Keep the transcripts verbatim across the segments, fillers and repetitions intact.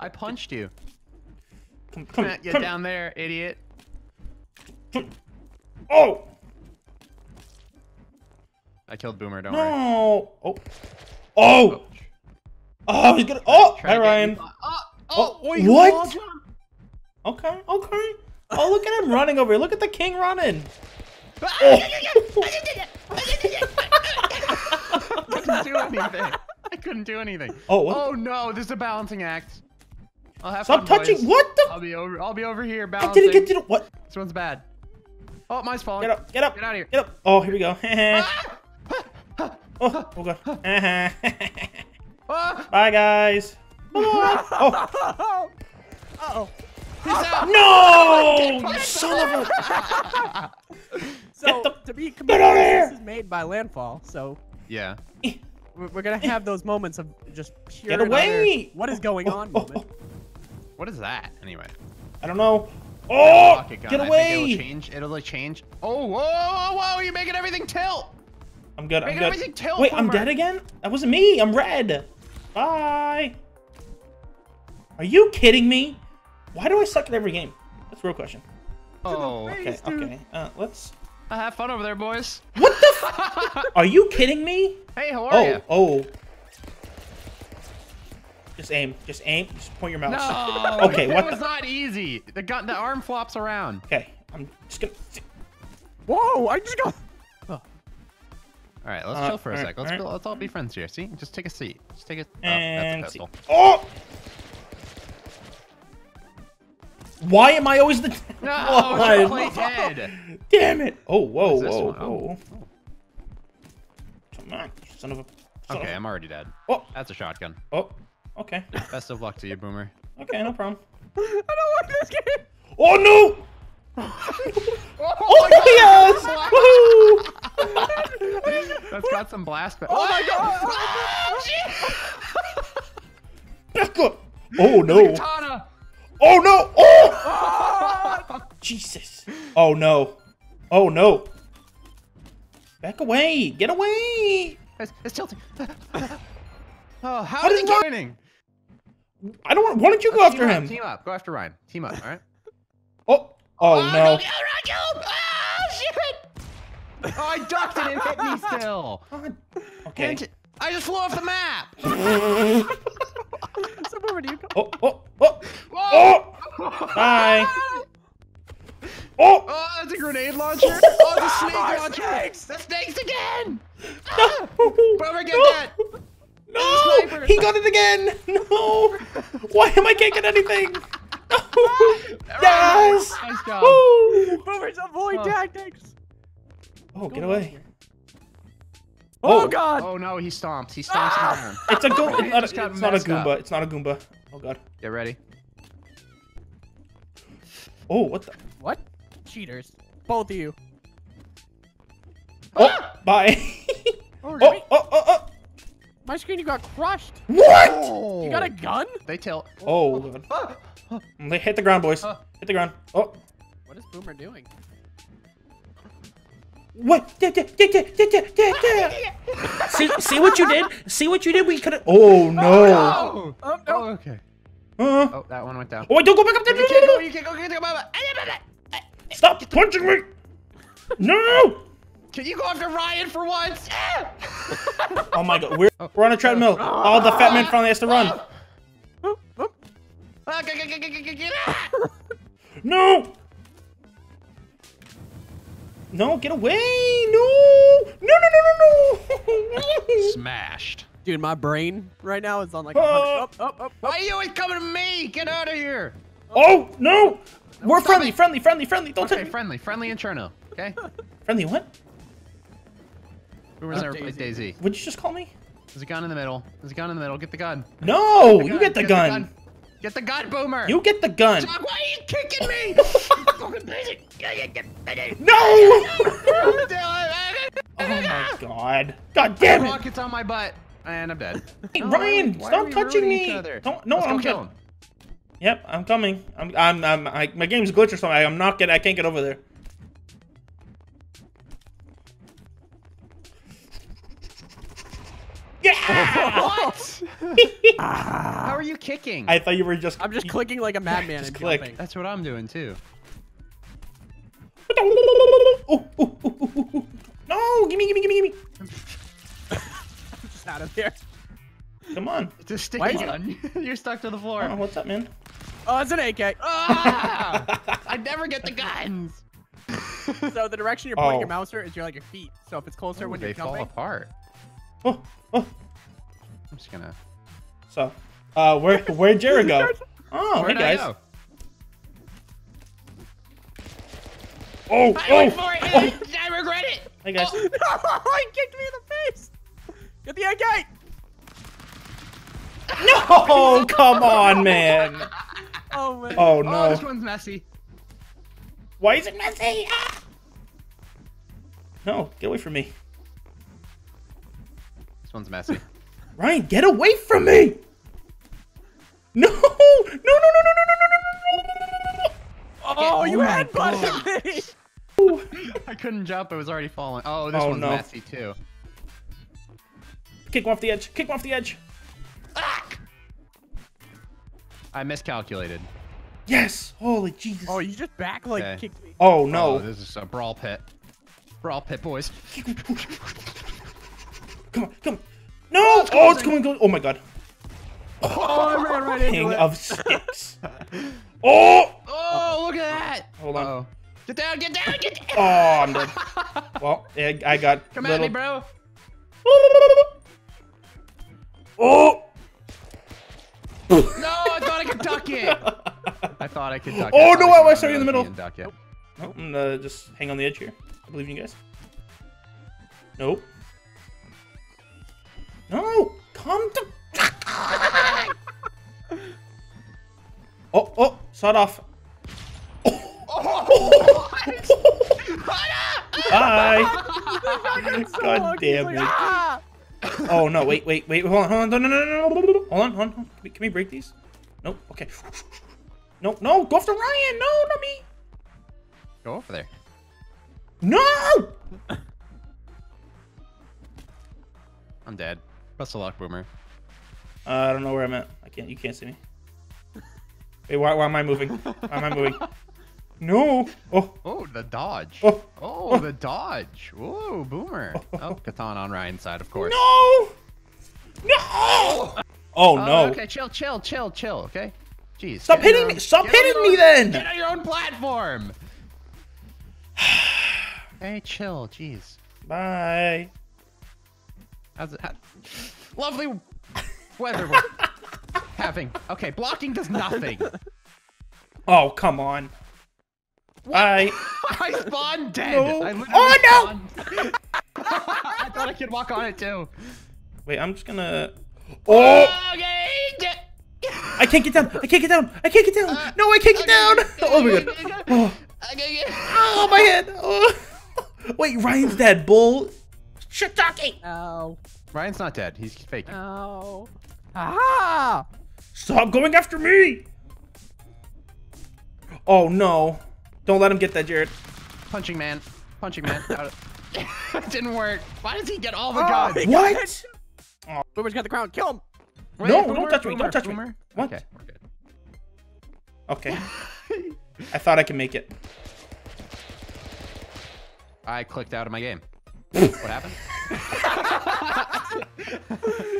I punched you. Come, come, Get come. down there, idiot. Come. Oh! I killed Boomer, don't no. worry. No! Oh. Oh! Oh! Oh, he's gonna. Oh! Hi, Ryan. Oh! Oh! oh you what? Okay, okay. Oh, look at him running over here. Look at the king running. Oh. I couldn't do anything. I couldn't do anything. Oh, what? Oh no, this is a balancing act. I'll have Stop fun, touching. Boys. What the? I'll be over. I'll be over here balancing. I didn't get to the what? This one's bad. Oh, mine's falling. Get up! Get up! Get out of here! Get up! Oh, here we go. oh, oh god. Bye, guys. Bye. Oh. Uh oh. He's out. No! You son of a. So the... to be completely, this is made by Landfall. So yeah. We're gonna have those moments of just pure. Get away! What is going on? Oh, oh, oh. What is that anyway? I don't know. Oh! Get away! It'll change. It'll change. Oh! Whoa! Whoa! Whoa! You're making everything tilt. I'm good. You're I'm good. Everything tilt. Wait, Boomer. I'm dead again? That wasn't me. I'm red. Bye. Are you kidding me? Why do I suck at every game? That's a real question. Oh. Okay. Okay. Uh, let's. Uh, have fun over there, boys. What the? Are you kidding me? Hey, how are oh, you? Oh, oh. Just aim. Just aim. Just point your mouse. No. Okay. What? That was not easy. The gun. The arm flops around. Okay. I'm just gonna. Whoa! I just got. Oh. All right. Let's uh, chill for a right, sec. Let's all right. be, let's all be friends here. See? Just take a seat. Just take a. Oh, and that's a pistol. Oh. Why am I always the? No, oh, my dead. Damn it! Oh, whoa, whoa, whoa! Oh. Come on, son of a. Son okay, of... I'm already dead. Oh, that's a shotgun. Oh, okay. Best of luck to you, Boomer. Okay, no problem. I don't want this game. Oh no! oh, oh yes! Woohoo! That's got some blast. Oh my god! Oh, back up! Oh no! Katana. Oh no! Oh! Jesus! Oh no! Oh no! Back away! Get away! It's, it's tilting. oh, how, how is he joining? I don't want. Why don't you go oh, after him? Up, team up. Go after Ryan. Team up. All right. oh! Oh, oh no! Go, go, go, go. Oh shit! Oh, I ducked it and hit me still. God. Okay. And I just flew off the map. so where do you go? Oh! Oh! Oh! Whoa. Oh! Bye! Oh! Oh, that's a grenade launcher! Oh, the snake oh, launcher! Snakes. The snakes again! No! Boomer, get no. that! No! He got it again! No! Why am I can't get anything? No! Yes! Nice job! Woo. Boomer's avoid oh. tactics! Oh, get away. Oh, oh god! Oh no, he stomps. He stomps ah! on It's a Goomba. It's not, it's not, not a Goomba. Up. It's not a Goomba. Oh god. Get ready. Oh, what the? What? Cheaters. Both of you. Oh, ah! bye. oh, oh, oh, oh, oh. My screen, you got crushed. What? Oh. You got a gun? They tilt. Oh, oh god. Ah! Ah! They hit the ground, boys. Ah. Hit the ground. Oh. What is Boomer doing? What? see, see what you did? See what you did? We could've- Oh no! Oh, no. oh okay. Uh, oh, that one went down. Oh wait, don't go back up there! You can't go, you can't go, you can't go. Stop punching me! No! Can you go after Ryan for once? oh my god, we're, we're on a treadmill. All the fat man finally has to run. no! No, get away! No! No! No! No! No! Smashed, dude. My brain right now is on like. Uh, up, up, up! Why are you always coming to me? Get out of here! Oh no! no We're friendly, me. friendly, friendly, friendly. Don't okay, take friendly, friendly inferno. Okay. friendly what? Who was there? Daisy. Daisy. What'd you just call me? There's a gun in the middle. There's a gun in the middle. Get the gun. No! You get the gun. Get the gun, Boomer! You get the gun! Dog, why are you kicking me? no! oh my god. God damn it! Rockets on my butt. And I'm dead. Hey, no, Ryan, stop touching me! Don't, no, Let's I'm kill him. Yep, I'm coming. I'm, I'm, I'm, I, my game's glitched or something. I, I'm not getting, I can't get over there. Yeah! What? How are you kicking? I thought you were just. I'm just you, clicking like a madman. Just and click. Jumping. That's what I'm doing too. Oh, oh, oh, oh, oh. No! Gimme! Gimme! Gimme! Gimme! I'm just out of there. Come on! It's a sticky gun. You're stuck to the floor. Oh, what's up, man? Oh, it's an A K. Ah! I never get the guns. So the direction you're pointing oh. your mouser is you're like your feet. So if it's closer oh, when you're jumping, they fall apart. Oh, oh. I'm just gonna. So, uh, where where Jared go? Oh, where'd hey guys. Oh, I oh, went for it and oh. I regret it. Hey guys. Oh, no, he kicked me in the face. Get the A K. No, come on, man. Oh man. Oh no. Oh, this one's messy. Why is it messy? Ah! No, get away from me. This one's messy. Ryan, get away from me! No! No, no, no, no, no, no, no, no, no, no! Oh, you headbutted me! I couldn't jump, it was already falling. Oh, this one's messy too. Kick him off the edge, kick him off the edge! Ah! I miscalculated. Yes! Holy Jesus! Oh, you just back like okay. kicked me. Oh no! Oh, this is a brawl pit. Brawl pit, boys. Come on, come on! No! Oh, it's, oh, it's going, going! Oh my God! Oh, oh I ran right into it. King of sticks. Oh! Oh, look at that! Hold on. Uh-oh. Get down! Get down! Get down! Oh, I'm dead. Well, I, I got. Come little... at me, bro! Oh! No! I thought I could duck it. I thought I could duck oh, it. Oh no! I, I saw you in the middle. Duck it. Nope. I'm gonna just hang on the edge here. I believe in you guys. Nope. No! Come to. Oh! Oh! Sawed off. Oh! Oh Hi! God damn it! Oh no! Wait! Wait! Wait! Hold on! Hold on! No! No! No! No! Hold on! Hold on! Can we, can we break these? Nope. Okay. No, no, go after Ryan! No, not me! Go over there. No! I'm dead. Best of luck, Boomer. Uh, I don't know where I'm at. I can't. You can't see me. Wait, why, why am I moving? Why am I moving? No! Oh! Oh, the dodge! Oh! Oh, oh. the dodge! Whoa, Boomer! Oh. Oh, katana on Ryan's side, of course. No! No! Oh no! Uh, okay, chill, chill, chill, chill. Okay. Jeez, stop hitting own, me! Stop hitting own, me then! Get on your own platform! Hey, chill, jeez. Bye. How's it? How, lovely weather we're having. Okay, blocking does nothing. Oh, come on. What? I I spawned dead. No. I oh no! I thought I could walk on it too. Wait, I'm just gonna. Oh. Okay. I can't get down! I can't get down! I can't get down! Uh, no, I can't get okay, down! Okay, oh my God! Okay, oh. Okay, okay. Oh my head! Oh. Wait, Ryan's dead, bull! Shiitake! No. Ryan's not dead. He's faking. No. Ah! Stop going after me! Oh no! Don't let him get that, Jared. Punching man. Punching man. It didn't work. Why does he get all the oh, guns? What? Oh. Boomer's got the crown. Kill him! Wait, no, Boomer, don't touch Boomer, me, don't touch Boomer. me. What? Okay, we're good. Okay. I thought I could make it. I clicked out of my game. What happened?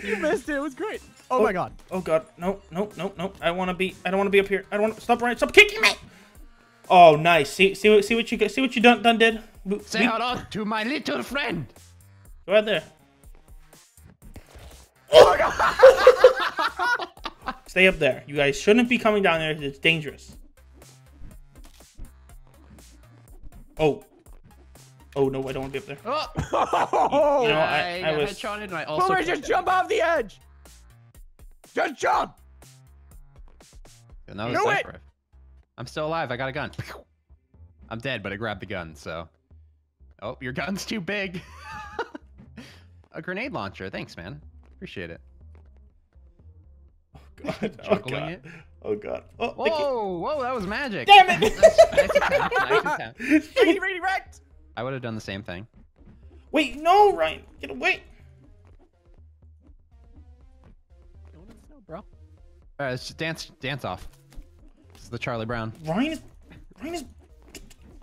You missed it, it was great. Oh, oh my God. Oh God, no, no, no, no. I wanna be, I don't wanna be up here. I don't wanna, stop, Ryan, stop kicking me. Oh, nice, see see, see what you, see what you done, done did. Say we... hello to my little friend. Go out there. Oh my God. Stay up there. You guys shouldn't be coming down there. It's dangerous. Oh. Oh no, I don't want to be up there. Oh, you know, I, I, I was... headshot and I also Boomer, just jump off the edge. Just jump. And that was separate. I'm still alive. I got a gun. I'm dead, but I grabbed the gun, so. Oh, your gun's too big. A grenade launcher. Thanks, man. Appreciate it. Oh God! Juggling oh God! It. Oh God! Oh, whoa! Whoa! That was magic! Damn it! Nice attempt. Nice attempt. Ready, ready, wrecked. I would have done the same thing. Wait! No, Ryan! Get away! bro. All right, let's just dance, dance off. This is the Charlie Brown. Ryan is, Ryan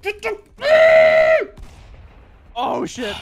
is. Oh shit.